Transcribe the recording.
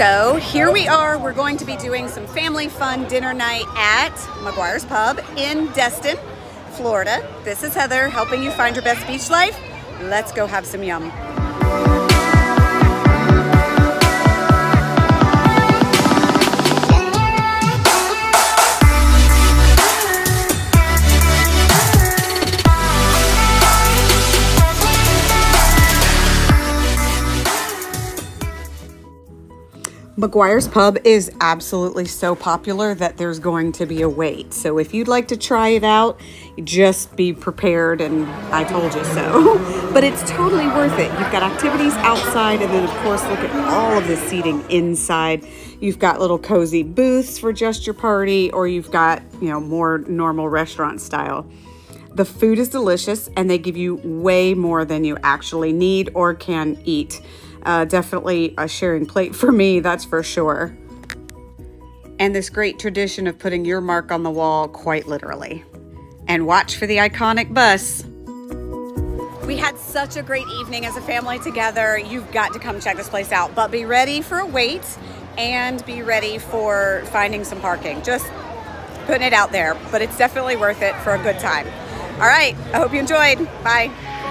So here we are. We're going to be doing some family fun dinner night at McGuire's Pub in Destin, Florida. This is Heather helping you find your best beach life. Let's go have some yum. McGuire's Pub is absolutely so popular that there's going to be a wait. So if you'd like to try it out, just be prepared and I told you so. But it's totally worth it. You've got activities outside and then of course look at all of the seating inside. You've got little cozy booths for just your party, or you've got, you know, more normal restaurant style. The food is delicious and they give you way more than you actually need or can eat. Definitely a sharing plate for me, that's for sure. And this great tradition of putting your mark on the wall, quite literally. And watch for the iconic bus. We had such a great evening as a family together. You've got to come check this place out, but be ready for a wait and be ready for finding some parking. Just putting it out there, but it's definitely worth it for a good time. All right, I hope you enjoyed. Bye.